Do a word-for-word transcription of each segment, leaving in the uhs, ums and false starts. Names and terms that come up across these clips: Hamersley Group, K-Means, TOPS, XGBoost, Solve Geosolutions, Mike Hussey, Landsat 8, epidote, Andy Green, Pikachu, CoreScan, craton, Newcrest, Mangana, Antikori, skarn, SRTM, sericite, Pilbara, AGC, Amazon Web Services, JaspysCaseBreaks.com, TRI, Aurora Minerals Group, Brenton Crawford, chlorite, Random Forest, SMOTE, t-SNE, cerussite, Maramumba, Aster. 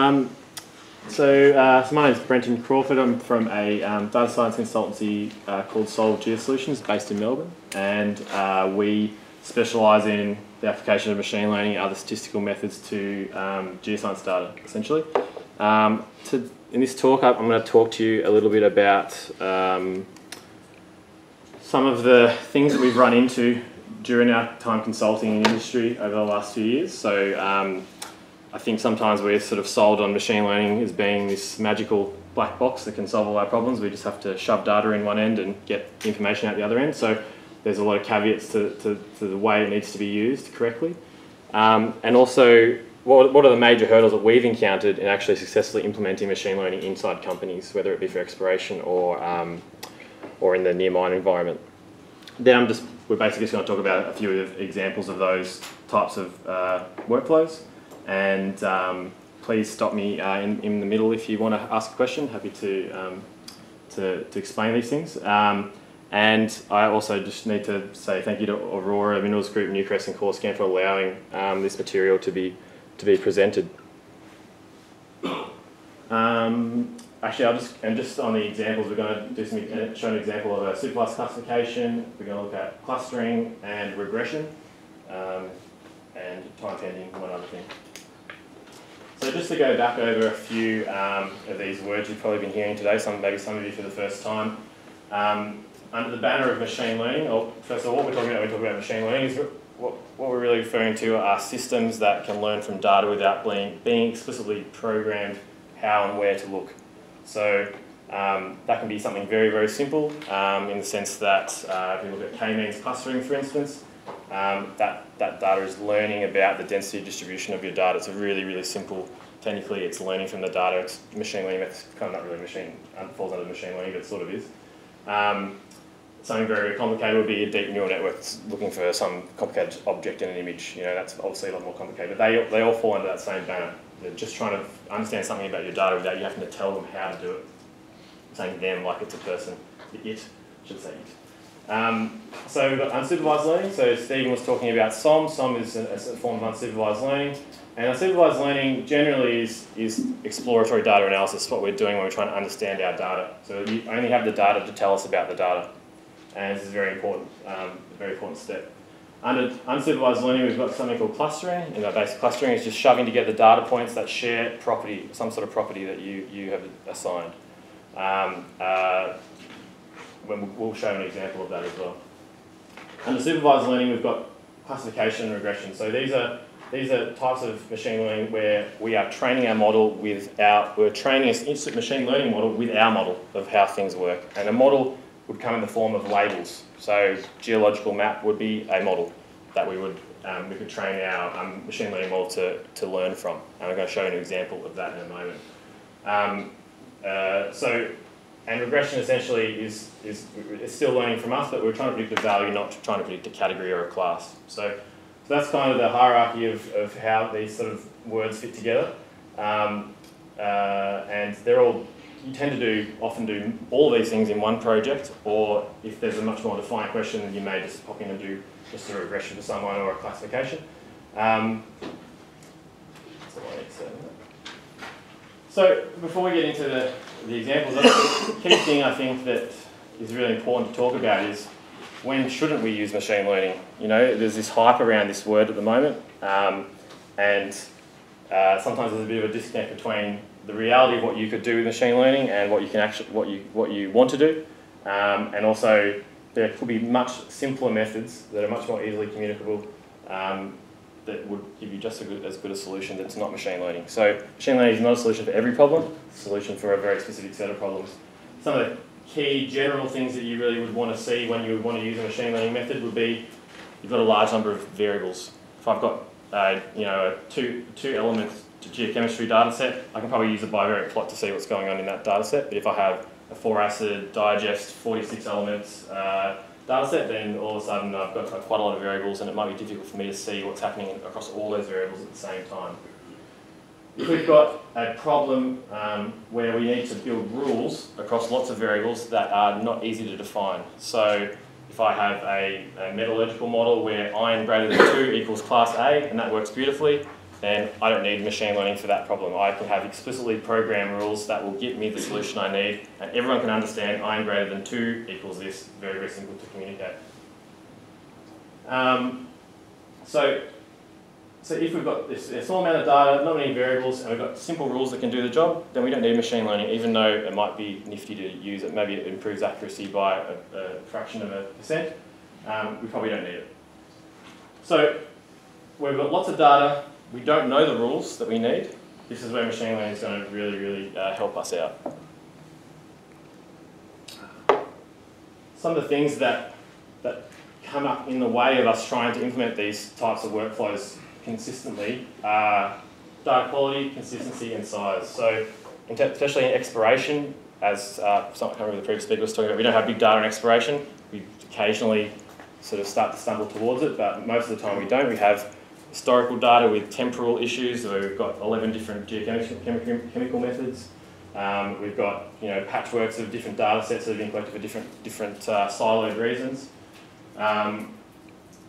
Um, so, uh, so my name's Brenton Crawford. I'm from a um, data science consultancy uh, called Solve Geosolutions based in Melbourne, and uh, we specialise in the application of machine learning and other statistical methods to um, geoscience data, essentially. Um, to, in this talk, I'm going to talk to you a little bit about um, some of the things that we've run into during our time consulting in industry over the last few years. So. Um, I think sometimes we're sort of sold on machine learning as being this magical black box that can solve all our problems. We just have to shove data in one end and get information out the other end. So there's a lot of caveats to, to, to the way it needs to be used correctly. Um, and also, what, what are the major hurdles that we've encountered in actually successfully implementing machine learning inside companies, whether it be for exploration or, um, or in the near mine environment. Then I'm just, we're basically just going to talk about a few of examples of those types of uh, workflows. And um, please stop me uh, in, in the middle if you want to ask a question. Happy to, um, to, to explain these things. Um, and I also just need to say thank you to Aurora Minerals Group, Newcrest and CoreScan for allowing um, this material to be, to be presented. Um, actually, I'll just, and just on the examples, we're going to do some, show an example of a superclass classification. We're going to look at clustering and regression um, and time pending, one other thing. So just to go back over a few um, of these words you've probably been hearing today, some, maybe some of you for the first time. Um, under the banner of machine learning, or first of all, what we're talking about when we talk about machine learning is what, what we're really referring to are systems that can learn from data without being, being explicitly programmed how and where to look. So um, that can be something very, very simple um, in the sense that uh, if you look at K-Means clustering, for instance, Um, that, that data is learning about the density distribution of your data. It's a really, really simple, technically it's learning from the data. It's machine learning, it's kind of not really machine, um, falls under machine learning, but it sort of is. Um, something very, very complicated would be a deep neural network that's looking for some complicated object in an image. You know, that's obviously a lot more complicated, but they, they all fall under that same banner. They're just trying to understand something about your data without you having to tell them how to do it. I'm saying them like it's a person, the it, I should say it. Um, so we've got unsupervised learning. So Stephen was talking about S O M. S O M is a, a form of unsupervised learning. And unsupervised learning generally is, is exploratory data analysis, what we're doing when we're trying to understand our data. So you only have the data to tell us about the data. And this is very important, um, a very important step. Under unsupervised learning, we've got something called clustering. And that basic clustering is just shoving together data points that share property, some sort of property that you, you have assigned. Um, uh, We'll show an example of that as well. Under supervised learning, we've got classification and regression. So these are these are types of machine learning where we are training our model with our we're training an instant machine learning model with our model of how things work. And a model would come in the form of labels. So geological map would be a model that we would um, we could train our um, machine learning model to to learn from. And I'm going to show you an example of that in a moment. Um, uh, so. And regression essentially is, is, is still learning from us, but we're trying to predict a value, not trying to predict a category or a class. So, so that's kind of the hierarchy of, of how these sort of words fit together. Um, uh, and they're all, you tend to do, often do all these things in one project, or if there's a much more defined question, you may just pop in and do just a regression to someone or a classification. Um, so before we get into the The examples. The key thing I think that is really important to talk about is when shouldn't we use machine learning? You know, there's this hype around this word at the moment, um, and uh, sometimes there's a bit of a disconnect between the reality of what you could do with machine learning and what you can actually what you what you want to do, um, and also there could be much simpler methods that are much more easily communicable. Um, that would give you just a good, as good a solution that's not machine learning. So machine learning is not a solution for every problem, it's a solution for a very specific set of problems. Some of the key general things that you really would want to see when you would want to use a machine learning method would be, you've got a large number of variables. If I've got a, you know, a two, two elements to geochemistry data set, I can probably use a bivariate plot to see what's going on in that data set, but if I have a four acid, digest, forty-six elements, uh, data set, then all of a sudden I've got quite a lot of variables and it might be difficult for me to see what's happening across all those variables at the same time. If we've got a problem um, where we need to build rules across lots of variables that are not easy to define. So if I have a, a metallurgical model where iron greater than two equals class A, and that works beautifully, then I don't need machine learning for that problem. I can have explicitly programmed rules that will give me the solution I need, and everyone can understand iron greater than two equals this. Very, very simple to communicate. Um, so, so if we've got this, a small amount of data, not many variables, and we've got simple rules that can do the job, then we don't need machine learning, even though it might be nifty to use it. Maybe it improves accuracy by a, a fraction of a percent. Um, we probably don't need it. So, we've got lots of data. We don't know the rules that we need. This is where machine learning is going to really, really uh, help us out. Some of the things that, that come up in the way of us trying to implement these types of workflows consistently are data quality, consistency, and size. So, especially in exploration, as uh, some, I can't remember the previous speaker was talking about, we don't have big data in exploration. We occasionally sort of start to stumble towards it, but most of the time we don't. We have historical data with temporal issues. So we've got eleven different geochemical chemical methods. Um, we've got you know patchworks of different data sets that have been collected for different different uh, siloed reasons. Um,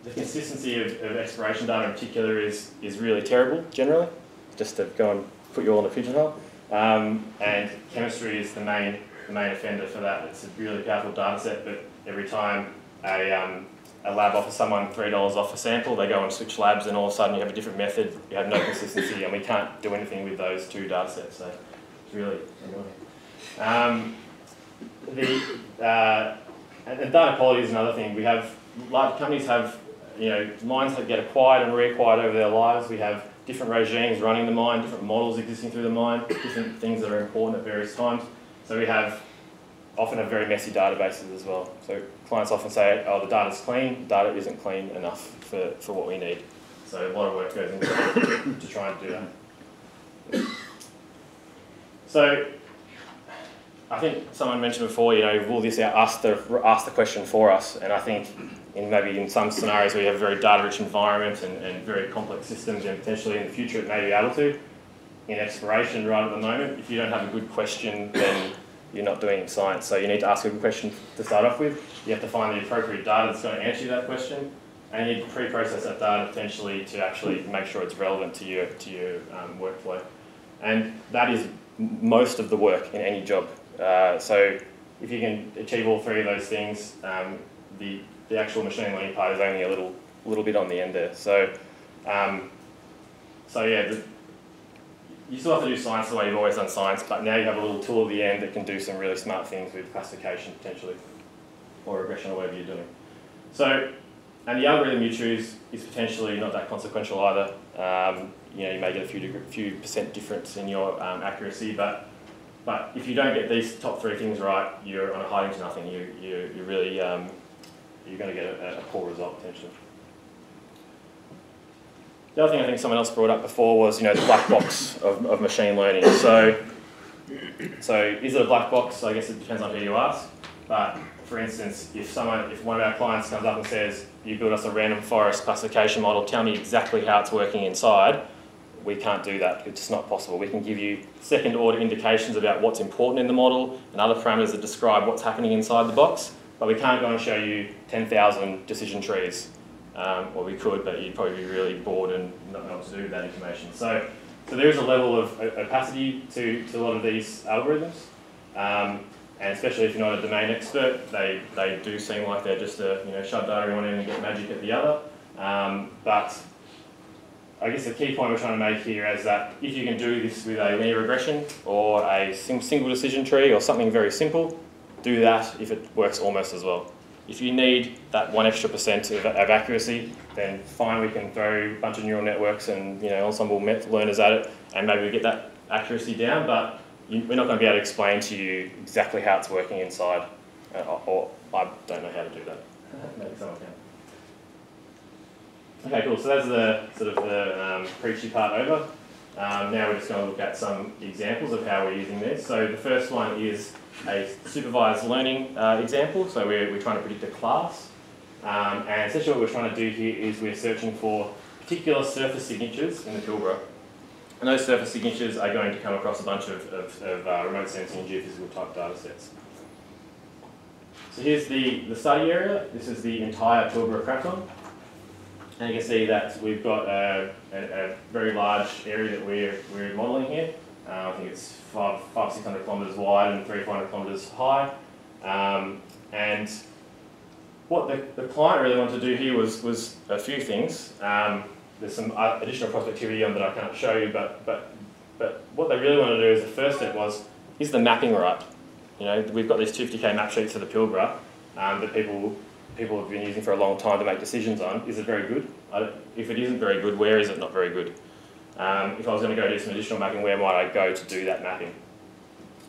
the consistency of, of exploration data in particular is is really terrible generally. Just to go and put you all in a pigeonhole. Um, and chemistry is the main the main offender for that. It's a really powerful data set, but every time a um, a lab offers someone three dollars off a sample, they go and switch labs, and all of a sudden you have a different method, you have no consistency, and we can't do anything with those two data sets, so it's really annoying. Um, the, uh, and, and data quality is another thing. We have, large companies have, you know, mines that get acquired and reacquired over their lives. We have different regimes running the mine, different models existing through the mine, different things that are important at various times. So we have often have very messy databases as well. So clients often say, oh, the data's clean, the data isn't clean enough for, for what we need. So a lot of work goes into to try and do that. So I think someone mentioned before, you know, will this ask the, ask the question for us? And I think in maybe in some scenarios where you have a very data-rich environment and, and very complex systems, and potentially in the future it may be able to. In exploration right at the moment, if you don't have a good question, then you're not doing in science. So you need to ask a good question to start off with. You have to find the appropriate data that's going to answer that question, and you need to pre-process that data potentially to actually make sure it's relevant to your, to your um, workflow. And that is most of the work in any job. Uh, so if you can achieve all three of those things, um, the, the actual machine learning part is only a little, little bit on the end there. So, um, so yeah, the, you still have to do science the way you've always done science, but now you have a little tool at the end that can do some really smart things with classification, potentially, or regression, or whatever you're doing. So, and the algorithm you choose is potentially not that consequential either. Um, you know, you may get a few, few percent difference in your um, accuracy, but but if you don't get these top three things right, you're on a hiding to nothing. You, you, you're really, um, you're going to get a, a poor result, potentially. The other thing I think someone else brought up before was, you know, the black box of, of machine learning. So, so is it a black box? I guess it depends on who you ask. But for instance, if someone, if one of our clients comes up and says, "You build us a random forest classification model. Tell me exactly how it's working inside," we can't do that. It's just not possible. We can give you second-order indications about what's important in the model and other parameters that describe what's happening inside the box, but we can't go and show you ten thousand decision trees. Um, well, we could, but you'd probably be really bored and not know what to do with that information. So, so there is a level of opacity to, to a lot of these algorithms, um, and especially if you're not a domain expert, they, they do seem like they're just a, you know, shove data in one end and get magic at the other. Um, but I guess the key point we're trying to make here is that if you can do this with a linear regression or a single decision tree or something very simple, do that if it works almost as well. If you need that one extra percent of, of accuracy, then fine, we can throw a bunch of neural networks and, you know, ensemble learners at it, and maybe we get that accuracy down, but you, we're not going to be able to explain to you exactly how it's working inside, uh, or, or I don't know how to do that. Maybe someone can. Okay, cool, so that's the sort of the um, preachy part over. Um, now we're just going to look at some examples of how we're using this. So the first one is a supervised learning uh, example. So we're, we're trying to predict a class. Um, and essentially what we're trying to do here is we're searching for particular surface signatures in the Pilbara. And those surface signatures are going to come across a bunch of, of, of uh, remote sensing and geophysical type data sets. So here's the, the study area. This is the entire Pilbara craton. And you can see that we've got a, a, a very large area that we're, we're modelling here. Uh, I think it's five, five, six hundred kilometres wide and three, four hundred kilometres high. Um, and what the, the client really wanted to do here was, was a few things. Um, there's some additional prospectivity on that I can't show you, but, but, but what they really wanted to do is the first step was, is the mapping right? You know, we've got these two hundred fifty K map sheets of the Pilbara um, that people people have been using for a long time to make decisions on. Is it very good? I don't, if it isn't very good, where is it not very good? Um, if I was going to go do some additional mapping, where might I go to do that mapping?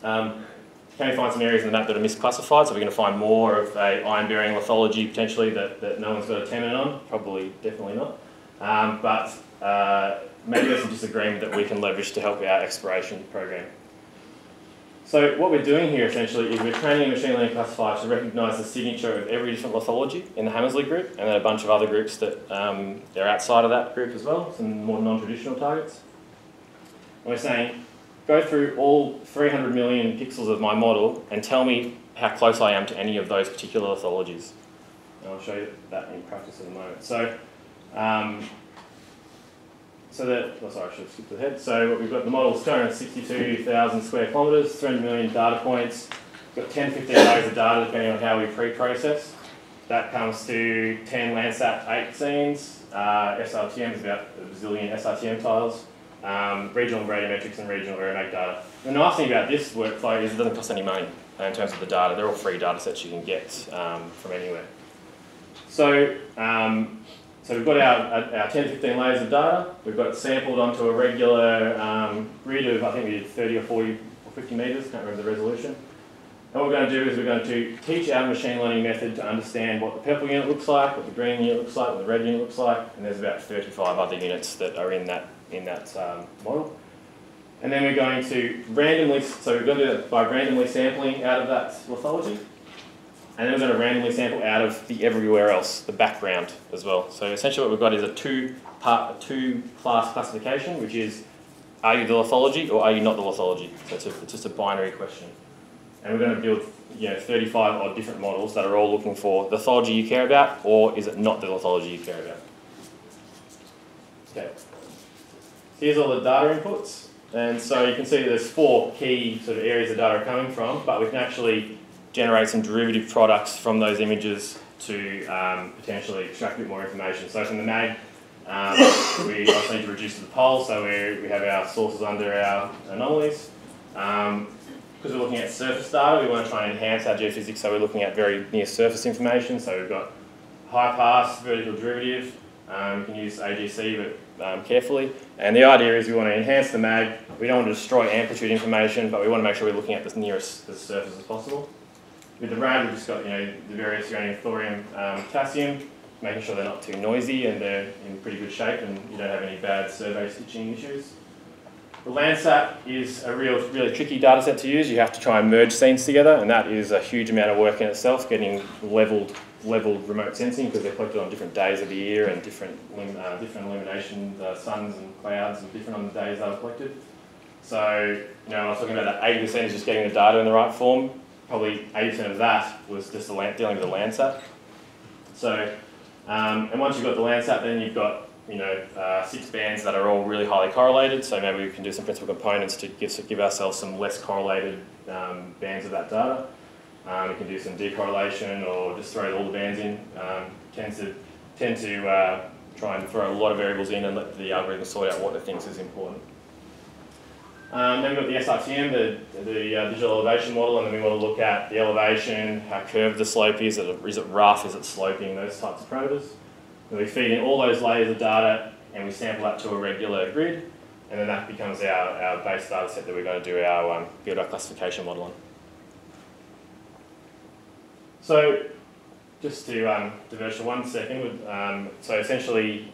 Um, can we find some areas in the map that are misclassified? So we're going to find more of a iron-bearing lithology, potentially, that, that no one's got a tenon on? Probably, definitely not. Um, but uh, maybe there's some disagreement that we can leverage to help our exploration program. So what we're doing here, essentially, is we're training a machine learning classifier to recognise the signature of every different lithology in the Hamersley Group, and then a bunch of other groups that um, are outside of that group as well, some more non-traditional targets. And we're saying, go through all three hundred million pixels of my model and tell me how close I am to any of those particular lithologies. And I'll show you that in practice in a moment. So, um, So that, oh sorry, I should have skipped ahead. So what we've got, the model's two hundred sixty-two thousand square kilometres, three hundred million data points. We've got ten, fifteen rows of data depending on how we pre-process. That comes to ten Landsat eight scenes, uh, S R T Ms, about a bazillion S R T M tiles, um, regional radiometrics and regional aeromag data. The nice thing about this workflow is it doesn't cost any money in terms of the data. They're all free data sets you can get um, from anywhere. So, um, So we've got our, our ten to fifteen layers of data, we've got it sampled onto a regular um, grid of, I think we did thirty or forty or fifty metres, can't remember the resolution. And what we're going to do is we're going to teach our machine learning method to understand what the purple unit looks like, what the green unit looks like, what the red unit looks like, and there's about thirty-five other units that are in that, in that um, model. And then we're going to randomly, so we're going to do that by randomly sampling out of that lithology. And then we're going to randomly sample out of the everywhere else, the background as well. So essentially what we've got is a two-part, two-class classification, which is, are you the lithology or are you not the lithology? So it's, a, it's just a binary question. And we're going to build, you know, thirty-five odd different models that are all looking for the lithology you care about, or is it not the lithology you care about? Okay. Here's all the data inputs. And so you can see there's four key sort of areas the data are coming from, but we can actually generate some derivative products from those images to um, potentially extract a bit more information. So from the mag, um, we also need to reduce to the pole, so we we have our sources under our anomalies. Um, because we're looking at surface data, we want to try and enhance our geophysics, so we're looking at very near surface information. So we've got high pass, vertical derivative. Um, we can use A G C, but um, carefully. And the idea is we want to enhance the mag. We don't want to destroy amplitude information, but we want to make sure we're looking at the nearest the surface as possible. With the rad, we've just got, you know, the various uranium, thorium, um, potassium, making sure they're not too noisy and they're in pretty good shape and you don't have any bad survey stitching issues. The Landsat is a real, really tricky data set to use. You have to try and merge scenes together, and that is a huge amount of work in itself, getting leveled, leveled remote sensing because they're collected on different days of the year and different, uh, different illumination, uh, suns and clouds and different on the days they were collected. So, you know, I was talking about that eighty percent is just getting the data in the right form. Probably eighty percent of that was just the land, dealing with the Landsat. So, um, and once you've got the Landsat, then you've got, you know, uh, six bands that are all really highly correlated. So maybe we can do some principal components to give, give ourselves some less correlated um, bands of that data. Um, we can do some decorrelation or just throw all the bands in. Um, tends to tend to uh, try and throw a lot of variables in and let the algorithm sort out what it thinks is important. Um, then we've got the S R T M, the, the uh, digital elevation model, and then we want to look at the elevation, how curved the slope is, is it rough, is it sloping, those types of parameters. And we feed in all those layers of data and we sample that to a regular grid, and then that becomes our, our base data set that we're going to do our, um, build our classification model on. So, just to um, diverge for one second, um, so essentially,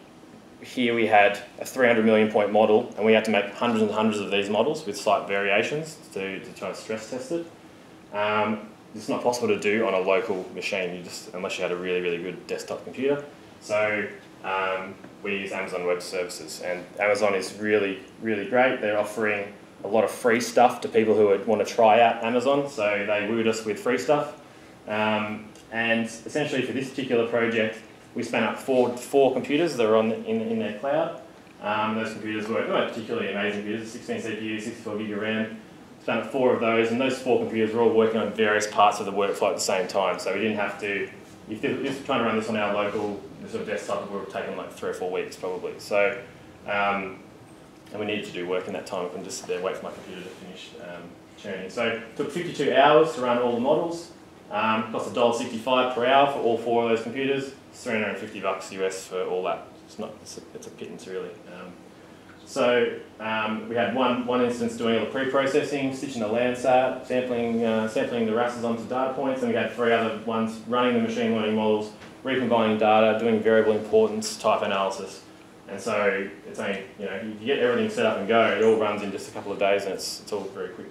here we had a three hundred million point model, and we had to make hundreds and hundreds of these models with slight variations to, to try and stress test it. Um, it's not possible to do on a local machine, you just, unless you had a really, really good desktop computer. So um, we use Amazon Web Services, and Amazon is really, really great. They're offering a lot of free stuff to people who would want to try out Amazon, so they wooed us with free stuff. Um, and essentially for this particular project, we spun up four, four computers that are on the, in, in their cloud. Um, those computers were not particularly amazing computers, sixteen C P Us, sixty-four gig of RAM. Spun up four of those, and those four computers were all working on various parts of the workflow at the same time. So we didn't have to, if we were trying to run this on our local sort of desktop, it would have taken like three or four weeks probably. So, um, and we needed to do work in that time. I couldn't just sit there and wait for my computer to finish um, churning. So it took fifty-two hours to run all the models. Um, cost one dollar sixty-five per hour for all four of those computers. It's three hundred fifty bucks U S for all that. It's not. It's a, it's a pittance really. Um, so um, we had one one instance doing all the pre-processing, stitching the Landsat, sampling uh, sampling the races onto data points, and we had three other ones running the machine learning models, recombining data, doing variable importance type analysis. And so it's only, you know, you get everything set up and go. It all runs in just a couple of days, and it's it's all very quick.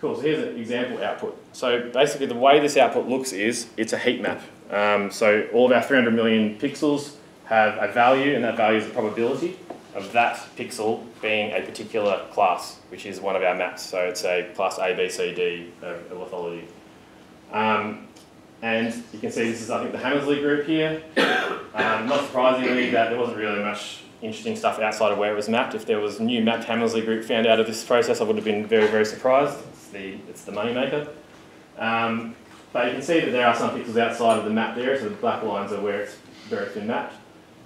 Cool, so here's an example output. So basically the way this output looks is, it's a heat map. Um, so all of our three hundred million pixels have a value, and that value is the probability of that pixel being a particular class, which is one of our maps. So it's a class A, B, C, D, uh, lithology. Um, and you can see this is, I think, the Hamersley Group here. Um, not surprisingly, that there wasn't really much interesting stuff outside of where it was mapped. If there was new mapped Hamersley Group found out of this process, I would have been very, very surprised. It's the, it's the moneymaker. Um, but you can see that there are some pixels outside of the map there, so the black lines are where it's, where it's been mapped.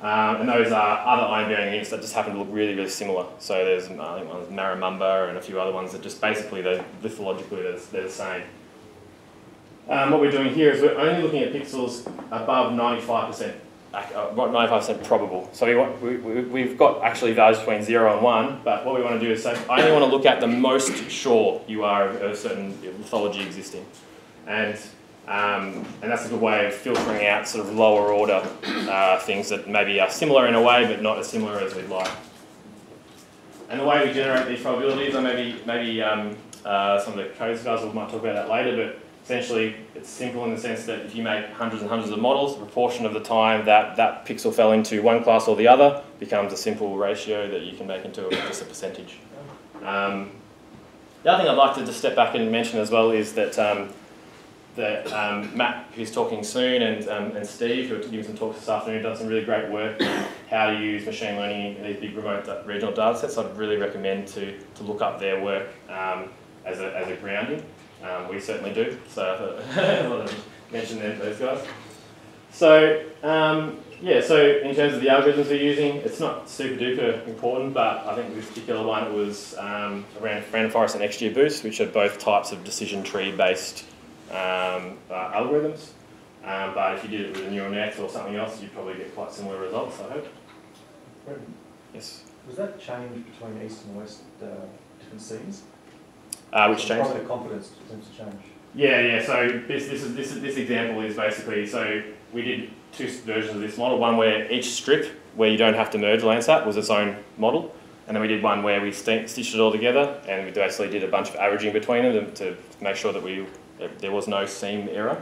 Um, and those are other iron-bearing units that just happen to look really, really similar. So there's, I think, one's Maramumba and a few other ones that just basically, they're, lithologically, they're, they're the same. Um, what we're doing here is we're only looking at pixels above ninety-five percent. ninety-five percent probable. So we want, we, we, we've got actually values between zero and one, but what we want to do is say, I only want to look at the most sure you are of a certain lithology existing. And, um, and that's a good way of filtering out sort of lower order uh, things that maybe are similar in a way, but not as similar as we'd like. And the way we generate these probabilities, and maybe, maybe um, uh, some of the codes guys will might talk about that later, but essentially, it's simple in the sense that if you make hundreds and hundreds of models, the proportion of the time that that pixel fell into one class or the other becomes a simple ratio that you can make into a, just a percentage. Um, the other thing I'd like to just step back and mention as well is that, um, that um, Matt, who's talking soon, and, um, and Steve, who are giving some talks this afternoon, have done some really great work on how to use machine learning in these big remote regional data sets. I'd really recommend to, to look up their work um, as, a, as a grounding. Um, we certainly do, so I thought I'd mention them, those guys. So, um, yeah, so in terms of the algorithms we're using, it's not super duper important, but I think this particular one, it was um, around Random Forest and XGBoost, which are both types of decision tree based um, uh, algorithms. Um, but if you did it with a neural net or something else, you'd probably get quite similar results, I hope. Yes? Was that change between east and west uh, different seas? Uh, which change? Probably the confidence seems to change. Yeah, yeah. So this this is this this example is basically, so we did two versions of this model. One where each strip where you don't have to merge Landsat was its own model, and then we did one where we st stitched it all together, and we basically did a bunch of averaging between them to make sure that we that there was no seam error.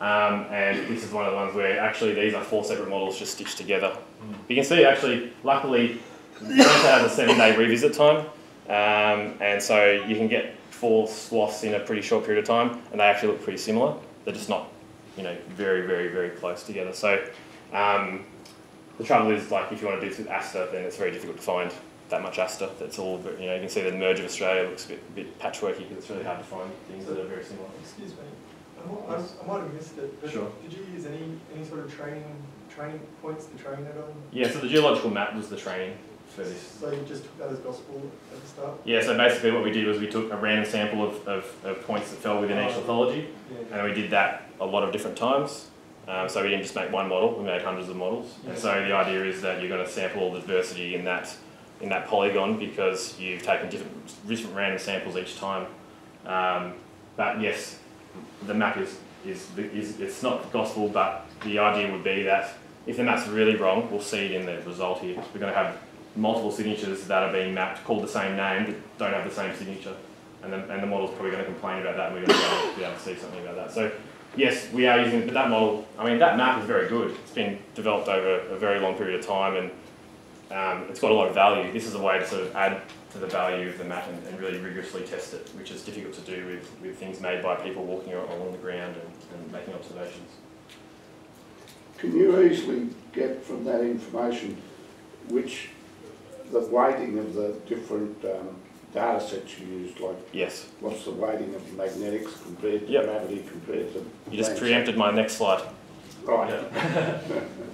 Um, and this is one of the ones where actually these are four separate models just stitched together. Mm. You can see actually, luckily, Landsat has a seven-day revisit time, um, and so you can get four swaths in a pretty short period of time, and they actually look pretty similar. They're just not, you know, very, very, very close together. So um, the trouble is, like, if you want to do this with Aster, then it's very difficult to find that much Aster. That's all, you know, you can see the merge of Australia looks a bit, bit patchworky because it's really hard to find things that are very similar. Excuse me, I, I might have missed it, but sure. Did you use any, any sort of training training points to train that on? Yeah, so the geological map was the training. So you just took that as gospel at the start? Yeah, so basically what we did was we took a random sample of, of, of points that fell within each lithology, yeah. And we did that a lot of different times. Um, so we didn't just make one model, we made hundreds of models. Yeah. And so the idea is that you're going to sample all the diversity in that, in that polygon because you've taken different, different random samples each time. Um, but yes, the map is, is, is, it's not gospel, but the idea would be that if the map's really wrong, we'll see it in the result here. We're going to have multiple signatures that are being mapped, called the same name, but don't have the same signature. And the, and the model's probably going to complain about that, and we're going to be able to see something about that. So, yes, we are using, but that model, I mean, that map is very good. It's been developed over a very long period of time, and Um, it's got a lot of value. This is a way to sort of add to the value of the map and, and really rigorously test it, which is difficult to do with, with things made by people walking along the ground and, and making observations. Can you easily get from that information which the weighting of the different um, data sets you used, like yes. what's the weighting of the magnetics compared to yep. gravity compared to... You just preempted my next slide. Right. Yeah.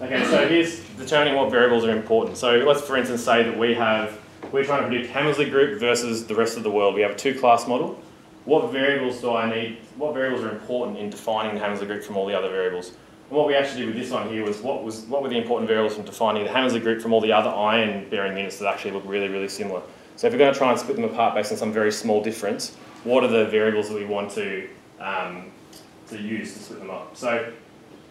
Okay, so here's determining what variables are important. So let's, for instance, say that we have, we're trying to predict Hamersley Group versus the rest of the world. We have a two-class model. What variables do I need, what variables are important in defining the Hamersley Group from all the other variables? And what we actually did with this one here was what, was, what were the important variables from defining the Hamersley Group from all the other iron-bearing units that actually look really, really similar. So if we're going to try and split them apart based on some very small difference, what are the variables that we want to, um, to use to split them up? So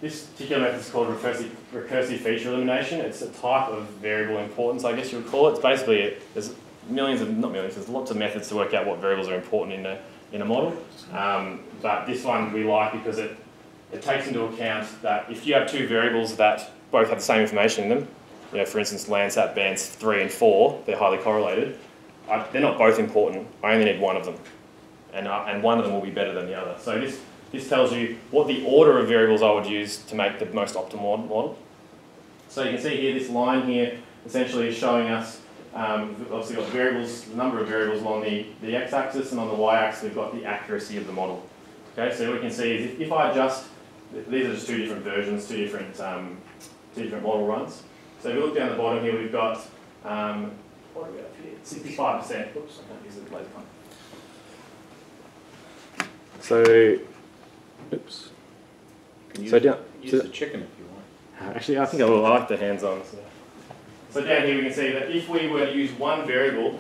this particular method is called recursive, recursive feature elimination. It's a type of variable importance, I guess you would call it. It's basically, a, there's millions of, not millions, there's lots of methods to work out what variables are important in a, in a model. Um, but this one we like because it, it takes into account that if you have two variables that both have the same information in them, you know, for instance, Landsat bands three and four, they're highly correlated, I, they're not both important, I only need one of them. And, uh, and one of them will be better than the other. So this This tells you what the order of variables I would use to make the most optimal model. So you can see here, this line here essentially is showing us, um, we've obviously got variables, the number of variables along the, the x-axis, and on the y-axis we've got the accuracy of the model. Okay, so we can see if, if I adjust, these are just two different versions, two different, um, two different model runs. So if you look down the bottom here, we've got, um, what have we got here? sixty-five percent, oops, I can't use the laser pointer. So, oops. Can you so use, down, use so the chicken if you want. Actually, I think I will like the hands-on. So. so down here we can see that if we were to use one variable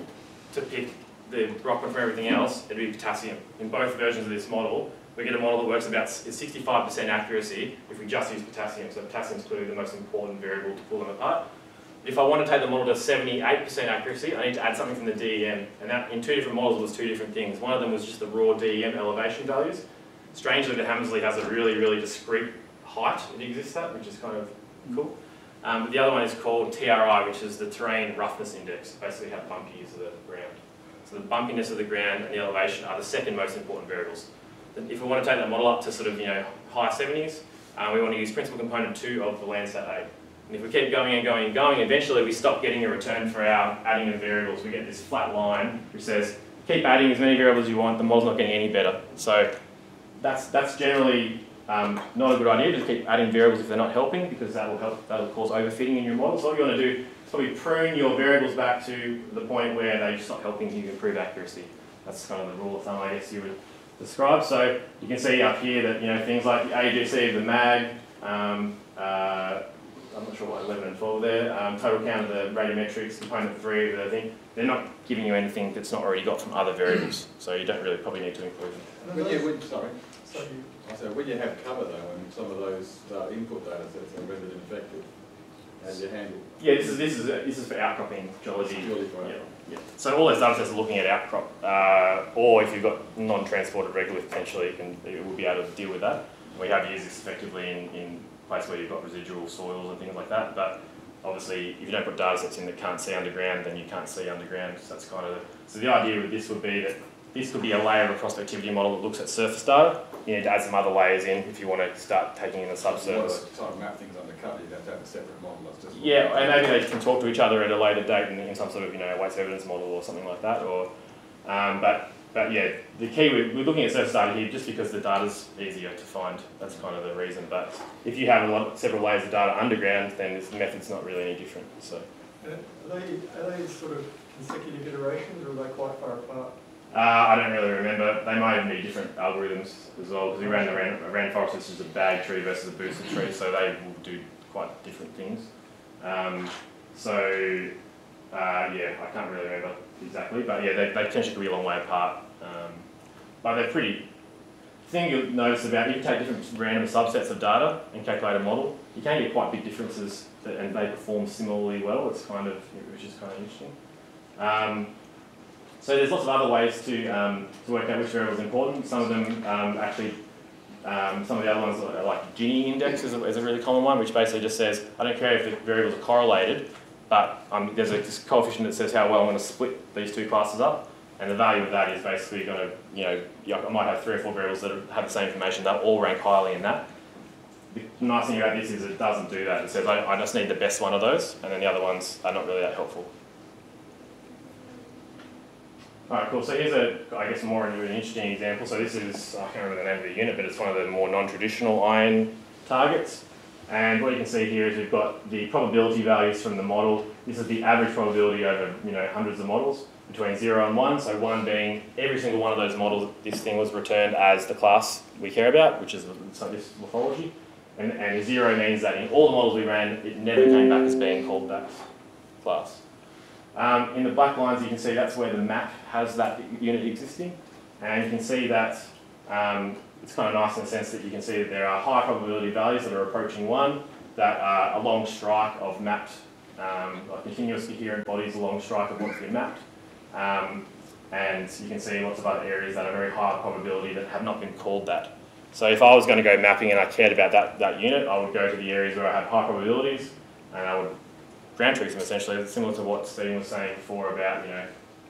to pick the rock from everything else, it'd be potassium. In both versions of this model, we get a model that works about sixty-five percent accuracy if we just use potassium. So potassium is clearly the most important variable to pull them apart. If I want to take the model to seventy-eight percent accuracy, I need to add something from the D E M. And that, in two different models, it was two different things. One of them was just the raw D E M elevation values. Strangely, the Hamersley has a really, really discrete height it exists at, which is kind of cool. Um, but the other one is called T R I, which is the Terrain Roughness Index, basically how bumpy is the ground. So the bumpiness of the ground and the elevation are the second most important variables. If we want to take that model up to sort of, you know, high seventies, um, we want to use principal component two of the Landsat eight. And if we keep going and going and going, eventually we stop getting a return for our adding of variables. We get this flat line which says, keep adding as many variables as you want, the model's not getting any better. So That's, that's generally um, not a good idea, just keep adding variables if they're not helping, because that will help, that'll cause overfitting in your model. So what you want to do is probably prune your variables back to the point where they're just not helping you improve accuracy. That's kind of the rule of thumb I guess you would describe. So you can see up here that, you know, things like the A G C, the mag, um, uh, I'm not sure what eleven and twelve there, um, total count of the radiometrics, component three of the thing, they're not giving you anything that's not already got from other variables, so you don't really probably need to include them. When you, when, sorry. So, so when you have cover though, and some of those uh, input data sets are rendered ineffective, as you handle. Yeah, this is this is this is for outcropping geology. geology yeah, yeah. So all those data sets are looking at outcrop, uh, or if you've got non-transported regolith, potentially you can it will be able to deal with that. We have used this effectively in in places where you've got residual soils and things like that, but. Obviously, if you don't put data sets in that can't see underground, then you can't see underground. So that's kind of the, so the idea with this would be that this could be a layer of a prospectivity model that looks at surface data. You need to add some other layers in if you want to start taking in the subsurface. If you want to map things undercover, you'd have to have a separate model. Just yeah, and maybe they can talk to each other at a later date in some sort of, you know, weights evidence model or something like that. Or, um, but but yeah, the key we're, we're looking at surface data here just because the data's easier to find. That's kind of the reason. But if you have a lot of several layers of data underground, then this method's not really any different. So are they, are they sort of consecutive iterations, or are they quite far apart? Uh, I don't really remember. They might even be different algorithms as well, because we ran the Random Forest, which is a bag tree versus a boosted tree, so they will do quite different things. Um, so. Uh, yeah, I can't really remember exactly, but yeah, they, they potentially could be a long way apart. Um, but they're pretty... The thing you'll notice about, you can take different random subsets of data and calculate a model, you can get quite big differences, that, and they perform similarly well, it's kind of, which is kind of interesting. Um, so there's lots of other ways to, um, to work out which variable is important. Some of them um, actually, um, some of the other ones are like Gini index is a, is a really common one, which basically just says, I don't care if the variables are correlated, but Um, there's a this coefficient that says how well I'm going to split these two classes up, and the value of that is basically going to, you know, I might have three or four variables that have the same information that all rank highly in that. The nice thing about this is it doesn't do that. It says I, I just need the best one of those, and then the other ones are not really that helpful. Alright, cool. So here's a, I guess, more an interesting example. So this is, I can't remember the name of the unit, but it's one of the more non-traditional iron targets. And what you can see here is we've got the probability values from the model. This is the average probability over, you know, hundreds of models between zero and one. So one being every single one of those models, this thing was returned as the class we care about, which is so this morphology. And, and zero means that in all the models we ran, it never came back as being called that class. Um, in the black lines, you can see that's where the map has that unit existing, and you can see that um, it's kind of nice in the sense that you can see that there are high probability values that are approaching one, that are a long strike of mapped, um, like continuous coherent bodies, a long strike of what's been mapped, um, and you can see lots of other areas that are very high probability that have not been called that. So if I was going to go mapping and I cared about that, that unit, I would go to the areas where I had high probabilities, and I would ground truth them essentially, similar to what Stephen was saying before about, you know,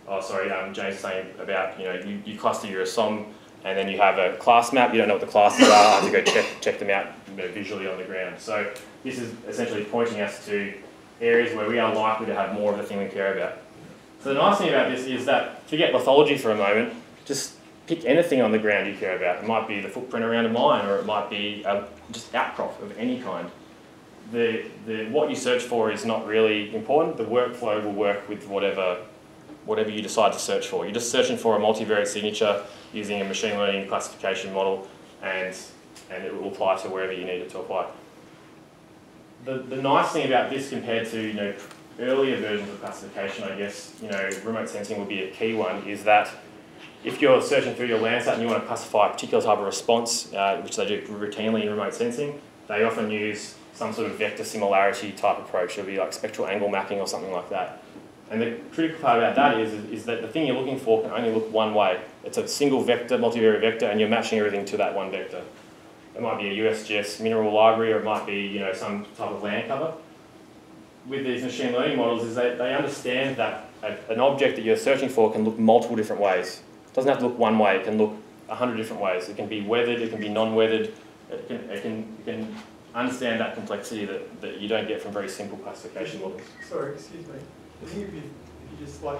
oh sorry, um, James was saying about, you know, you, you cluster your S O M and then you have a class map, you don't know what the classes are, I have to go check, check them out, you know, visually on the ground. So this is essentially pointing us to areas where we are likely to have more of the thing we care about. So the nice thing about this is that, forget lithology for a moment, just pick anything on the ground you care about. It might be the footprint around a mine, or it might be a, just outcrop of any kind. The, the, what you search for is not really important. The workflow will work with whatever, whatever you decide to search for. You're just searching for a multivariate signature using a machine learning classification model, and, and it will apply to wherever you need it to apply. The, the nice thing about this compared to, you know, earlier versions of classification, I guess, you know, remote sensing would be a key one, is that if you're searching through your Landsat and you want to classify a particular type of response, uh, which they do routinely in remote sensing, they often use some sort of vector similarity type approach. It'll be like spectral angle mapping or something like that. And the critical part about that is, is that the thing you're looking for can only look one way. It's a single vector, multivariate vector, and you're matching everything to that one vector. It might be a U S G S mineral library, or it might be, you know, some type of land cover. With these machine learning models, is that they understand that a, an object that you're searching for can look multiple different ways. It doesn't have to look one way. It can look a hundred different ways. It can be weathered. It can be non-weathered. It can, it can, it can understand that complexity that, that you don't get from very simple classification models. Sorry, excuse me. I think if you, if you just like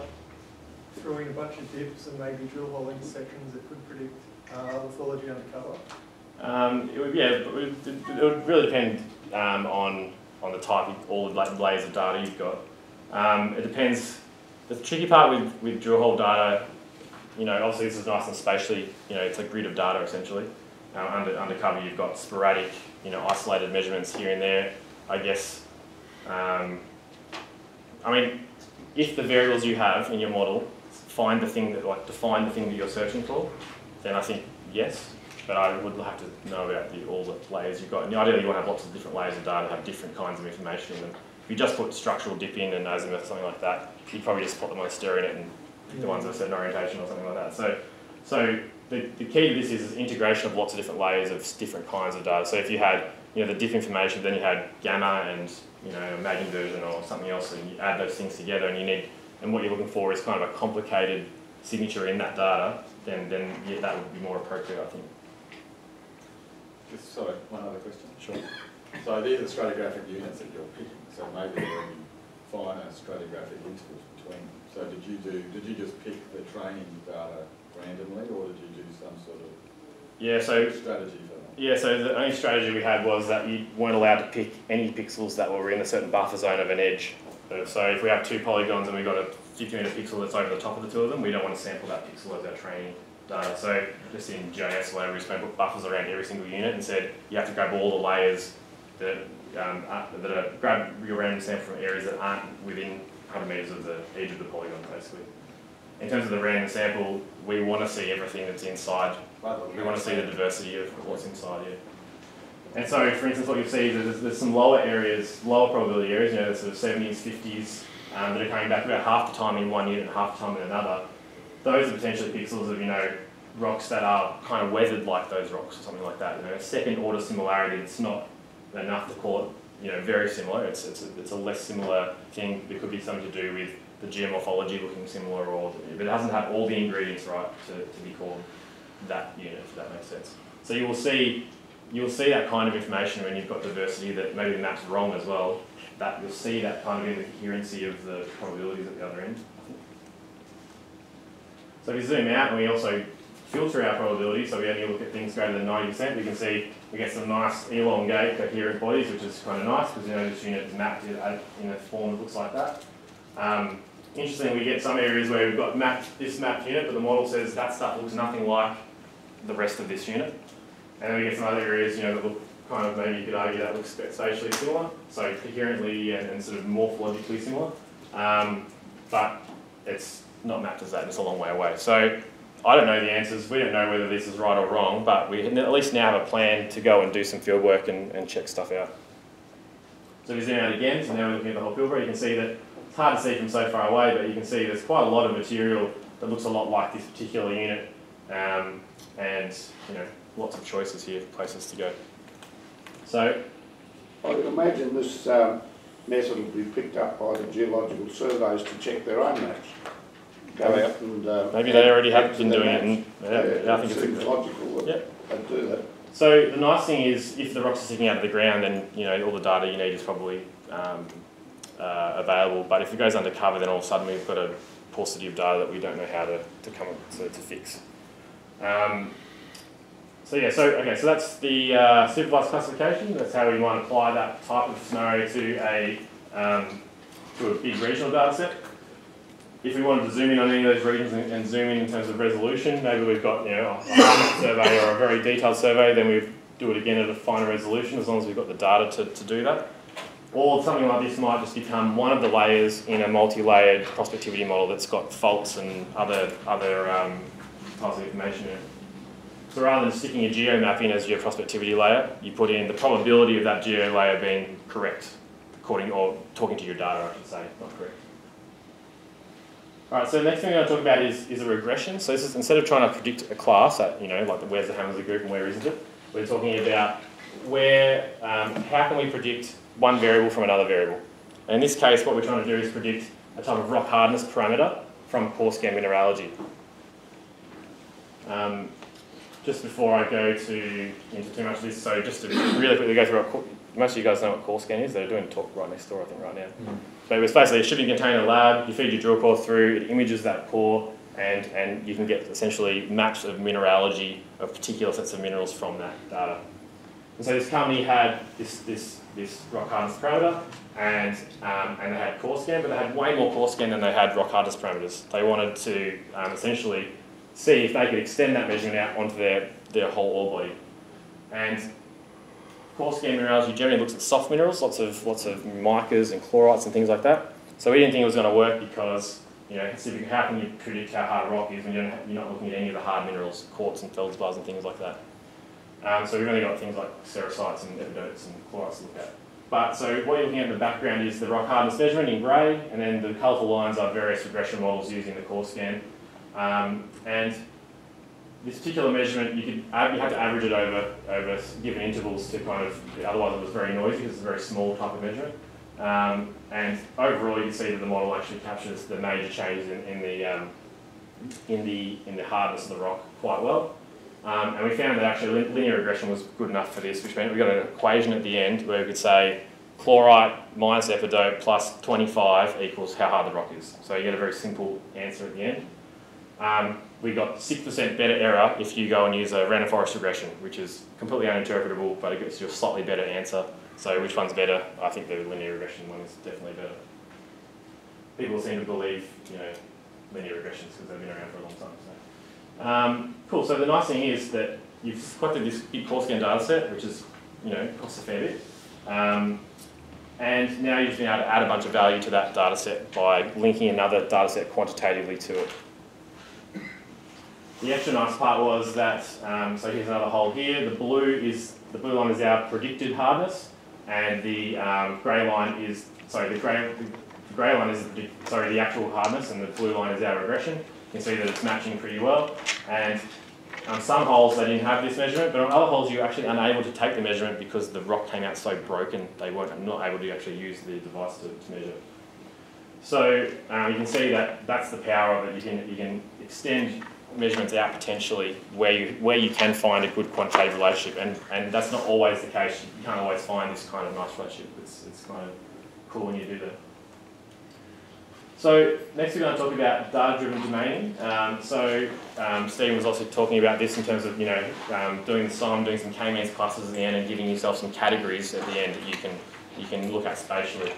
throw in a bunch of dips and maybe drill hole intersections, it could predict uh, lithology undercover? Um, it would, yeah, it would, it would really depend um, on, on the type of all the layers of data you've got. Um, it depends. The tricky part with, with drill hole data, you know, obviously this is nice and spatially, you know, it's a grid of data essentially. Um, under, undercover, you've got sporadic, you know, isolated measurements here and there, I guess. Um, I mean, if the variables you have in your model find the thing that, like, define the thing that you're searching for, then I think yes. But I would have to know about the, all the layers you've got. And ideally, you want to have lots of different layers of data that have different kinds of information in them. If you just put structural dip in and azimuth, something like that, you'd probably just put them on a stir in it and pick the ones that are certain orientation or something like that. So, so. The, the key to this is integration of lots of different layers of different kinds of data. So if you had, you know, the diff information, then you had gamma and, you know, mag inversion or something else, and you add those things together, and you need, and what you're looking for is kind of a complicated signature in that data. Then, then yeah, that would be more appropriate, I think. Just sorry, one other question. Sure. So these are stratigraphic units that you're picking. So maybe there are finer stratigraphic intervals between. So did you do? Did you just pick the training data randomly, or did you do some sort of yeah, so, strategy for them? Yeah, so the only strategy we had was that you weren't allowed to pick any pixels that were in a certain buffer zone of an edge. So if we have two polygons and we've got a fifty metre pixel that's over the top of the two of them, we don't want to sample that pixel as our training data. So just in G I S land, we just put buffers around every single unit and said you have to grab all the layers that, um, aren't, that are, grab your random sample from areas that aren't within one hundred metres of the edge of the polygon, basically. In terms of the random sample, we want to see everything that's inside. We want to see the diversity of what's inside here. And so, for instance, what you'll see is there's, there's some lower areas, lower probability areas, you know, sort of seventies, fifties, um, that are coming back about half the time in one unit and half the time in another. Those are potentially pixels of, you know, rocks that are kind of weathered like those rocks or something like that. You know, a second order similarity that's not enough to call it you know, very similar. It's, it's, a, it's a less similar thing. It could be something to do with the geomorphology looking similar, or but it hasn't had all the ingredients right to, to be called that unit, if that makes sense. So you will see, you'll see that kind of information when you've got diversity that maybe the map's wrong as well, that you'll see that kind of incoherency of the probabilities at the other end. So if we zoom out and we also filter our probability, so we only look at things greater than ninety percent, we can see we get some nice elongate coherent bodies, which is kind of nice because, you know, this unit is mapped in a form that looks like that. Um, interestingly, we get some areas where we've got mapped, this mapped unit, but the model says that stuff looks nothing like the rest of this unit. And then we get some other areas, you know, that look kind of, maybe you could argue that looks spatially similar, so coherently and, and sort of morphologically similar. Um, but it's not mapped as that, and it's a long way away. So I don't know the answers, we don't know whether this is right or wrong, but we at least now have a plan to go and do some field work and, and check stuff out. So we zoom out again, so now we're looking at the whole Pilbara. You can see that it's hard to see from so far away, but you can see there's quite a lot of material that looks a lot like this particular unit, um, and, you know, lots of choices here, places to go. So I would imagine this um, method will be picked up by the geological surveys to check their own maps. Go maybe, out and, um, maybe they already have been doing maps. it. And, yeah, yeah, I think it seems it's logical that yep. they do that. So the nice thing is, if the rocks are sticking out of the ground, then, you know, all the data you need is probably um, uh, available. But if it goes under cover, then all of a sudden we've got a paucity of data that we don't know how to to come to, to fix. Um, So yeah, so okay, so that's the uh, supervised classification. That's how we might apply that type of scenario to a um, to a big regional data set. If we wanted to zoom in on any of those regions and, and zoom in in terms of resolution, maybe we've got, you know, a hard survey or a very detailed survey. Then we do it again at a finer resolution, as long as we've got the data to, to do that. Or something like this might just become one of the layers in a multi-layered prospectivity model that's got faults and other other um, types of information in it. So rather than sticking a geo map in as your prospectivity layer, you put in the probability of that geo layer being correct, according or talking to your data, I should say, not correct. All right. So the next thing I'm going to talk about is is a regression. So this is, instead of trying to predict a class, at, you know, like the, where's the Hamersley group and where isn't it, we're talking about where um, how can we predict one variable from another variable. And in this case, what we're trying to do is predict a type of rock hardness parameter from CoreScan mineralogy. Um, Just before I go to, into too much of this, so just to really quickly go through what, most of you guys know what CoreScan is. They're doing a talk right next door, I think, right now. Mm-hmm. But it's basically a shipping container lab. You feed your drill core through, it images that core, and, and you can get essentially maps of mineralogy of particular sets of minerals from that data. And so this company had this, this, this rock hardness parameter, and, um, and they had CoreScan, but they had way more CoreScan than they had rock hardness parameters. They wanted to um, essentially see if they could extend that measurement out onto their, their whole ore body. And CoreScan mineralogy generally looks at soft minerals, lots of lots of micas and chlorites and things like that. So we didn't think it was going to work because, you know, how can you predict how hard rock is when you don't have, you're not looking at any of the hard minerals, quartz and feldspars and things like that. Um, so we've only got things like sericites and epidotes and chlorites to look at. But so what you're looking at in the background is the rock hardness measurement in grey, and then the colourful lines are various regression models using the CoreScan. Um, and this particular measurement, you could you had to average it over over given intervals to kind of, otherwise it was very noisy because it's a very small type of measurement. Um, and overall, you can see that the model actually captures the major changes in, in the um, in the in the hardness of the rock quite well. Um, and we found that actually linear regression was good enough for this, which meant we got an equation at the end where we could say chlorite minus epidote plus twenty-five equals how hard the rock is. So you get a very simple answer at the end. Um, we got six percent better error if you go and use a random forest regression, which is completely uninterpretable, but it gets you a slightly better answer. So which one's better? I think the linear regression one is definitely better. People seem to believe, you know, linear regressions because they've been around for a long time. So. Um, cool, so the nice thing is that you've collected this big CoreScan data set, which is, you know, costs a fair bit. Um, and now you've been able to add a bunch of value to that data set by linking another data set quantitatively to it. The extra nice part was that, um, so here's another hole here. The blue is the blue line is our predicted hardness, and the um, grey line is sorry the grey the grey line is the, sorry the actual hardness, and the blue line is our regression. You can see that it's matching pretty well, and On some holes they didn't have this measurement, but on other holes you were actually unable to take the measurement because the rock came out so broken they weren't not able to actually use the device to, to measure. So um, you can see that that's the power of it. You can you can extend measurements out potentially where you where you can find a good quantitative relationship, and and that's not always the case. You can't always find this kind of nice relationship. It's it's kind of cool when you do that. So next we're going to talk about data-driven domaining. Um, so um, Stephen was also talking about this in terms of, you know, um, doing the S O M, doing some K-Means classes at the end, and giving yourself some categories at the end that you can you can look at spatially.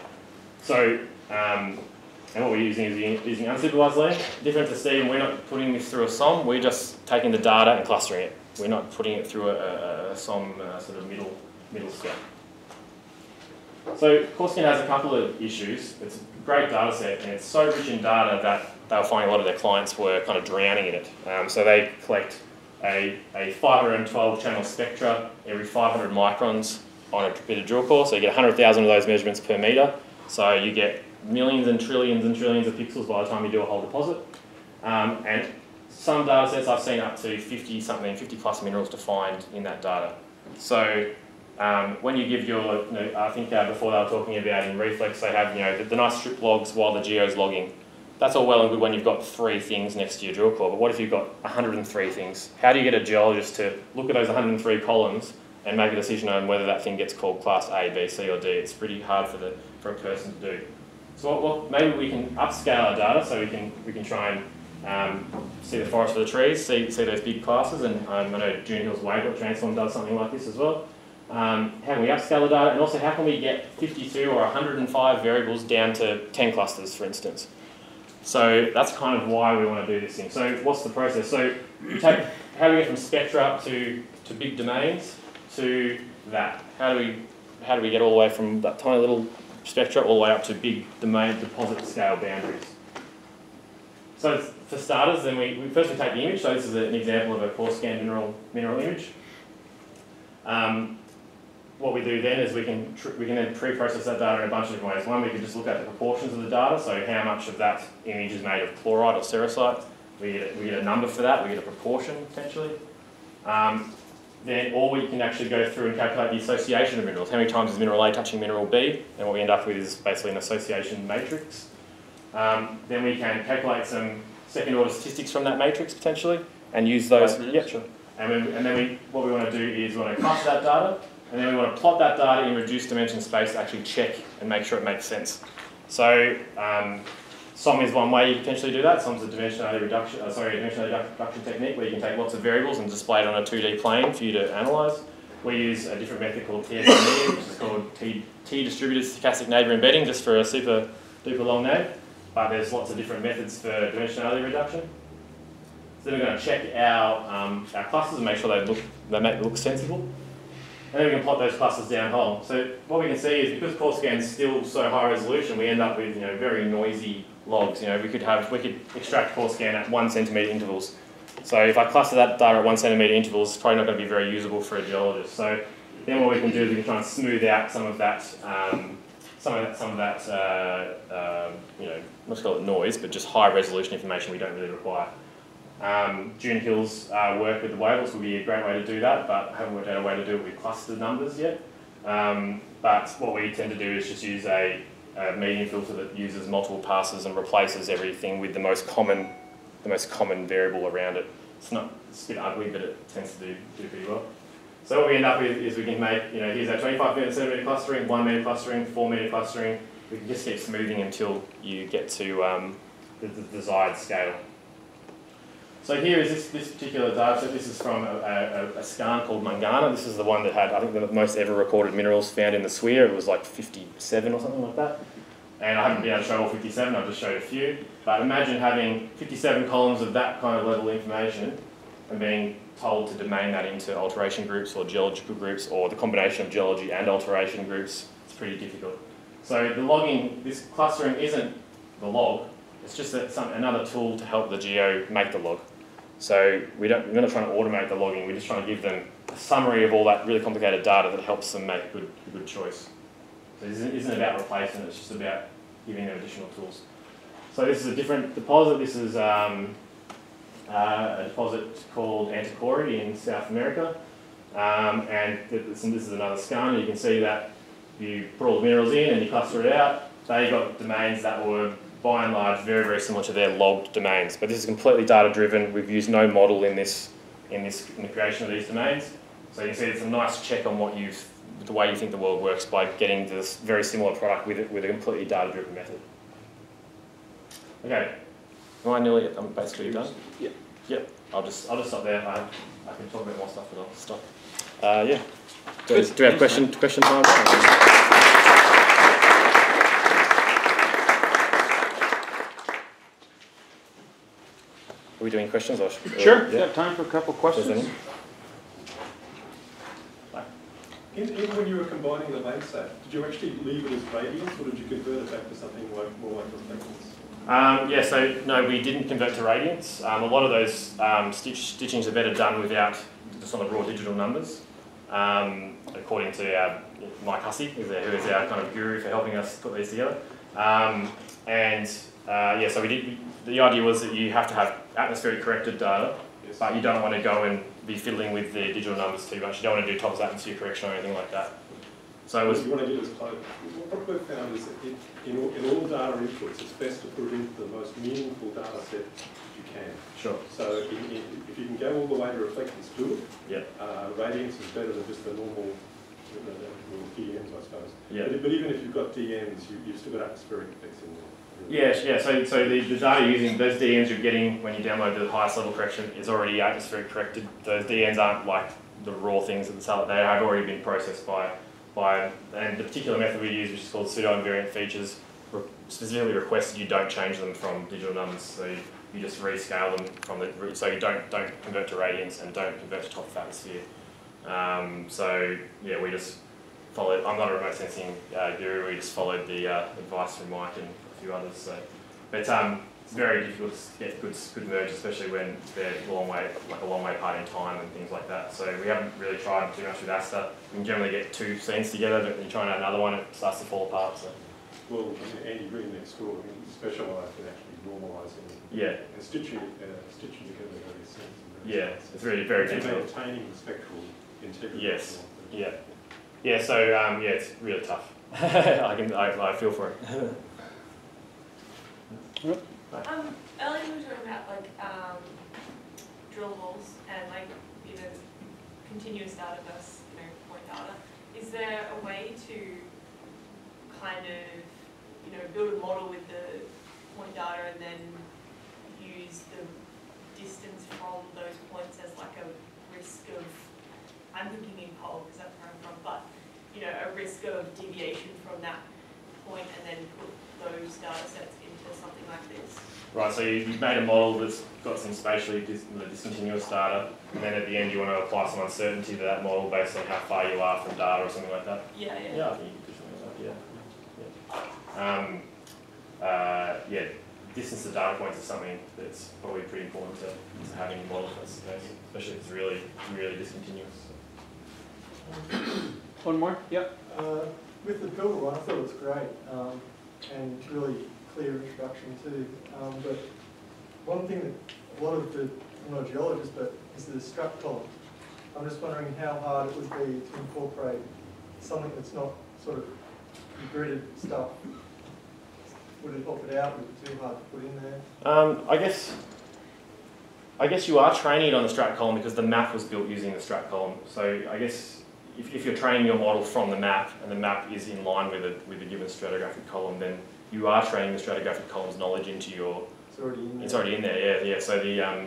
So um, and what we're using is using unsupervised learning. Different to Stephen, we're not putting this through a S O M. We're just taking the data and clustering it. We're not putting it through a, a S O M uh, sort of middle middle step. So CoreScan has a couple of issues. It's a great data set and it's so rich in data that they were finding a lot of their clients were kind of drowning in it. Um, so they collect a, a five hundred twelve channel spectra every five hundred microns on a bit of drill core. So you get one hundred thousand of those measurements per metre. So you get millions and trillions and trillions of pixels by the time you do a whole deposit. Um, and some data sets I've seen up to fifty something, fifty plus minerals defined in that data. So Um, when you give your, you know, I think uh, before they were talking about in Reflex, they have, you know, the, the nice strip logs while the geo's logging. That's all well and good when you've got three things next to your drill core, but what if you've got one hundred and three things? How do you get a geologist to look at those one hundred and three columns and make a decision on whether that thing gets called class A, B, C or D? It's pretty hard for the for a person to do. So what, what, maybe we can upscale our data so we can we can try and um, see the forest for the trees, see see those big classes, and um, I know June Hill's wavelet transform does something like this as well. Um, how can we upscale the data, and also how can we get fifty-two or one hundred and five variables down to ten clusters, for instance? So that's kind of why we want to do this thing. So what's the process? So you take, how do we get from spectra to to big domains to that? How do we how do we get all the way from that tiny little spectra all the way up to big domain deposit scale boundaries? So for starters, then we, we first we take the image. So this is an example of a CoreScan mineral mineral image. Um, What we do then is we can tr we can then pre-process that data in a bunch of different ways. One, we can just look at the proportions of the data, so how much of that image is made of chlorite or cerussite. We get a, we get a number for that. We get a proportion potentially. Um, then, or we can actually go through and calculate the association of minerals. How many times is mineral A touching mineral B? And what we end up with is basically an association matrix. Um, then we can calculate some second-order statistics from that matrix potentially, and use those. Yeah, sure. And, we, and then we, what we want to do is we want to cluster that data. And then we want to plot that data in reduced dimension space to actually check and make sure it makes sense. So um, S O M is one way you potentially do that. S O M is a dimensionality reduction, uh, sorry, a dimensionality reduction technique where you can take lots of variables and display it on a two D plane for you to analyse. We use a different method called t S N E, which is called t-distributed stochastic neighbour embedding, just for a super duper long name. But there's lots of different methods for dimensionality reduction. So then we're going to check our um, our clusters and make sure they look they make look sensible. And then we can plot those clusters downhole. So what we can see is because CoreScan is still so high resolution, we end up with, you know, very noisy logs. You know, we could have we could extract CoreScan at one centimetre intervals. So if I cluster that data at one centimetre intervals, it's probably not going to be very usable for a geologist. So then what we can do is we can try and smooth out some of that um, some of that some of that uh, uh, you know, let's call it noise, but just high resolution information we don't really require. Um, June Hill's uh, work with the wavelets would be a great way to do that, but I haven't worked out a way to do it with clustered numbers yet. Um, but what we tend to do is just use a, a median filter that uses multiple passes and replaces everything with the most common, the most common variable around it. It's not it's a bit ugly, but it tends to do, do pretty well. So what we end up with is we can make, you know, here's our twenty-five centimetre clustering, one metre clustering, four metre clustering. We can just keep smoothing until you get to um, the, the desired scale. So here is this, this particular data set. This is from a, a, a skarn called Mangana. This is the one that had, I think, the most ever recorded minerals found in the sphere. It was like fifty-seven or something like that. And I haven't been able to show all fifty-seven, I've just showed a few. But imagine having fifty-seven columns of that kind of level of information and being told to domain that into alteration groups or geological groups or the combination of geology and alteration groups. It's pretty difficult. So the logging, this clustering isn't the log. It's just a, some, another tool to help the geo make the log. So we don't, we're not trying to automate the logging, we're just trying to give them a summary of all that really complicated data that helps them make a good, a good choice. So this isn't about replacement, it's just about giving them additional tools. So this is a different deposit, this is um, uh, uh, a deposit called Antikori in South America. Um, and this is another scan. You can see that you put all the minerals in and you cluster it out. They got domains that were, by and large, very, very similar to their logged domains. But this is completely data-driven. We've used no model in this, in this, in the creation of these domains. So you can see it's a nice check on what you've, the way you think the world works by getting this very similar product with it, with a completely data-driven method. Okay. Am I nearly? I'm basically done. Yeah. Yep. I'll just I'll just stop there. I I can talk about more stuff, but I'll stop. Uh, yeah. Do, do we have Thanks, question mate. question time? Are we doing questions? Or should, sure. Or, yeah. Yeah, time for a couple of questions. In, in when you were combining the Landsat, did you actually leave it as radiance, or did you convert it back to something like more like reflectance? Um, yeah, so no, we didn't convert to radiance. Um, a lot of those um, stitch, stitchings are better done without just on the raw digital numbers. Um, according to our, Mike Hussey, who is our kind of guru for helping us put these together. Um, and uh, yeah, so we did. The idea was that you have to have atmospheric corrected data, yes. But you don't want to go and be fiddling with the digital numbers too much. You don't want to do TOPS atmosphere correction or anything like that. So it was, you want to do is close. What we've found is that it, in, all, in all data inputs, it's best to put into the most meaningful data set you can. Sure. So in, in, if you can go all the way to reflectance, do it. Yeah. Uh, radiance is better than just the normal D Ms, I suppose. Yeah. But, but even if you've got D Ms, you, you've still got atmospheric effects in there. Yeah, yeah. So, so the, the data you're using, those D Ns you're getting when you download the highest level correction is already atmospheric corrected. Those D Ns aren't like the raw things at the start. They have already been processed by, by and the particular method we use, which is called pseudo-invariant features, re specifically requests you don't change them from digital numbers. So you, you just rescale them from the root. So you don't don't convert to radiance and don't convert to top of atmosphere. Um, so yeah, we just followed. I'm not a remote sensing uh, guru. We just followed the uh, advice from Mike and few others, so but um, it's very difficult to get good good merge, especially when they're a long way like a long way apart in time and things like that. So we haven't really tried too much with Aster. You can generally get two scenes together, but when you try and add another one, it starts to fall apart. So well, Andy Green next door, I mean, specialised in actually normalising. Yeah. And stitching uh, stitching together various scenes. Yeah, it's really very difficult. Maintaining the spectral integrity. Yes. Yeah. Yeah. So um, yeah, it's really tough. I can I, I feel for it. Yep. Um, earlier we were talking about like um, drill holes and like even continuous data versus you know point data. Is there a way to kind of you know build a model with the point data and then use the distance from those points as like a risk of I'm thinking in pole because that's where I'm from, but you know a risk of deviation from that point and then put those data sets into something like this. Right, so you've made a model that's got some spatially dis discontinuous data, and then at the end you want to apply some uncertainty to that model based on how far you are from data or something like that? Yeah, yeah. Yeah, I think you could do something like that, yeah. Yeah, um, uh, yeah. Distance to data points is something that's probably pretty important to, to having in models, especially if it's really, really discontinuous. So. One more? Yep. Uh, with the Pilbara one, I thought it was great. Um, and really clear introduction too. Um, but one thing that a lot of the, I'm not a geologist, but is the strap column. I'm just wondering how hard it would be to incorporate something that's not sort of gridded stuff. Would it help it out? Would it be too hard to put in there? Um, I guess I guess you are training it on the strap column because the map was built using the strap column. So I guess If, if you're training your model from the map and the map is in line with a, with a given stratigraphic column, then you are training the stratigraphic column's knowledge into your... It's already in there. It's already in there, yeah. yeah. So the, um,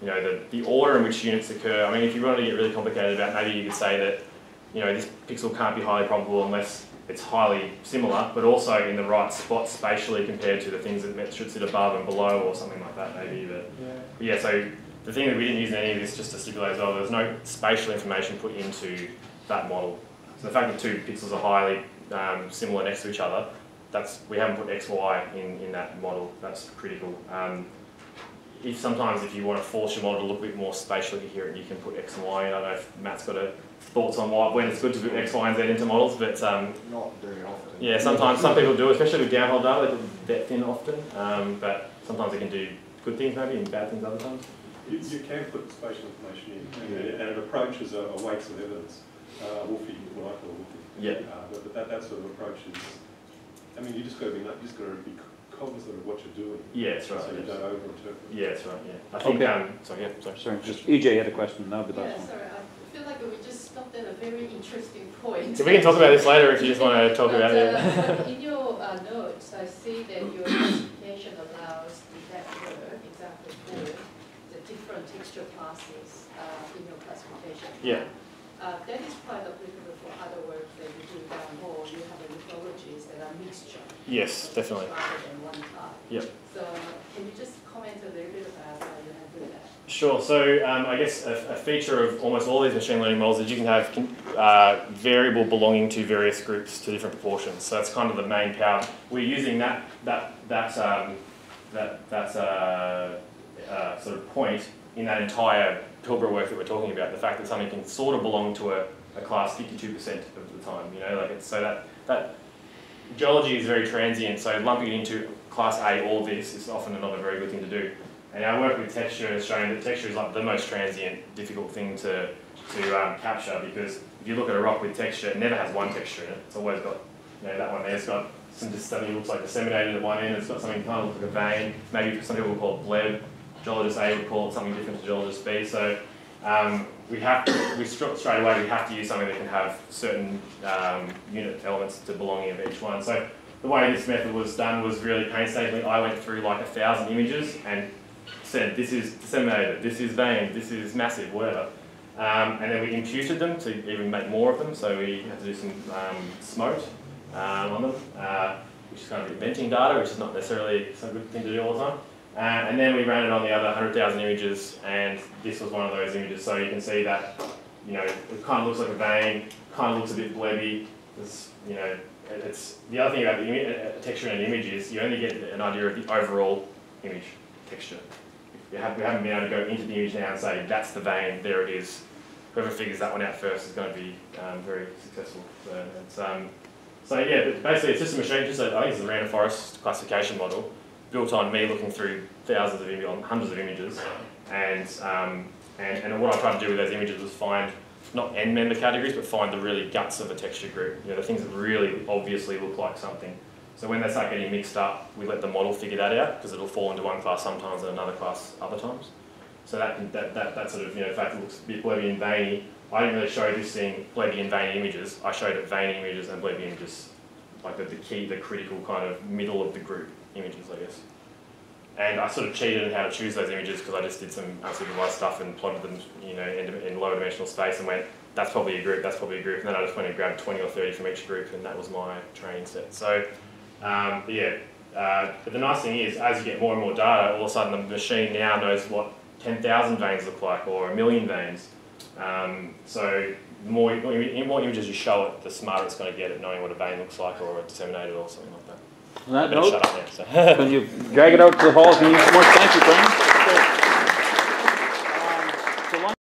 you know, the, the order in which units occur, I mean, if you want to get really complicated about it, maybe you could say that, you know, this pixel can't be highly probable unless it's highly similar, but also in the right spot spatially compared to the things that should sit above and below or something like that, maybe. But yeah, but yeah so the thing that we didn't use in any of this, just to stipulate as well, there's no spatial information put into that model. So the fact that two pixels are highly um, similar next to each other, that's we haven't put X, Y in, in that model. That's critical. Um, if sometimes if you want to force your model to look a bit more spatially coherent, you can put X and Y. I don't know if Matt's got a thoughts on why, when it's good to put X, Y, and Z into models, but um, not very often. Yeah, sometimes some people do, especially with downhole data, they put depth in often. Um, but sometimes they can do good things maybe and bad things other times. You, you can put spatial information in, and, and it approaches a, a weights of evidence. Uh, Wolfie, if you like, or Wolfie. Yeah. Uh, but, but that, that sort of approach is, I mean, you just got to be, you just got to be cognizant of what you're doing. Yeah, that's right. So yes. you don't over-interpret. Yeah, that's right. Yeah. I think. Okay. Um, sorry. Yeah. Sorry. Sorry. Just E J had a question. Now the last one. Sorry. I feel like we just stopped at a very interesting point. So we can talk about this later if you just want to talk but, about uh, it. In your uh, notes, I see that your classification allows that word, example four, the different texture classes uh, in your classification. Yeah. Uh, that is quite applicable for other work that you do downhole. You have lithologies that are mixture. Yes, definitely. Rather than one type. Yep. So can you just comment a little bit about how you handle that? Sure. So um, I guess a, a feature of almost all these machine learning models is you can have uh, variable belonging to various groups to different proportions. So that's kind of the main power. We're using that that that um, that that uh, uh, sort of point in that entire Pilbara work that we're talking about, the fact that something can sort of belong to a, a class fifty-two percent of the time, you know, like it's, so that, that geology is very transient, so lumping it into class A, all this is often not a very good thing to do. And our work with texture has shown that texture is like the most transient, difficult thing to, to um, capture, because if you look at a rock with texture, it never has one texture in it. It's always got, you know, that one there, it's got some, just something that looks like disseminated at one end, it's got something kind of looks like a vein, maybe some people call it bleb. Geologist A would call it something different to geologist B. So um, we have to, we straight away we have to use something that can have certain um, unit elements to belonging of each one. So the way this method was done was really painstakingly. I went through like a thousand images and said this is disseminated, this is veined, this is massive, whatever. Um, and then we imputed them to even make more of them. So we had to do some um, SMOTE um, on them, uh, which is kind of inventing data, which is not necessarily a good thing to do all the time. Uh, and then we ran it on the other one hundred thousand images, and this was one of those images. So you can see that, you know, it kind of looks like a vein, kind of looks a bit blebby. It's, you know, it's the other thing about the texture in an image is you only get an idea of the overall image texture. You have, we haven't been able to go into the image now and say that's the vein, there it is. Whoever figures that one out first is going to be um, very successful. So it's, um, so yeah, but basically it's just a machine. Just a, I think it's the Random Forest classification model, built on me looking through thousands of images, hundreds of images, and, um, and and what I tried to do with those images was find not end member categories, but find the really guts of a texture group. You know, the things that really obviously look like something. So when they start getting mixed up, we let the model figure that out because it'll fall into one class sometimes and another class other times. So that that that, that sort of, you know, in fact it looks a bit blebby and veiny. I didn't really show this thing blebby and veiny images. I showed it veiny images and blebby images, like the, the key, the critical kind of middle of the group images, I guess. And I sort of cheated in how to choose those images because I just did some unsupervised stuff and plotted them, you know, in, in lower dimensional space and went, that's probably a group, that's probably a group, and then I just went and grabbed twenty or thirty from each group, and that was my training set. So, um, but yeah, uh, but the nice thing is, as you get more and more data, all of a sudden the machine now knows what ten thousand veins look like, or a million veins. Um, so the more, the more images you show it, the smarter it's going to get at knowing what a vein looks like, or a disseminated, or something like that. On that note, shut up now, so. Can you drag it out to the hall if you need some more? Thank you, friends.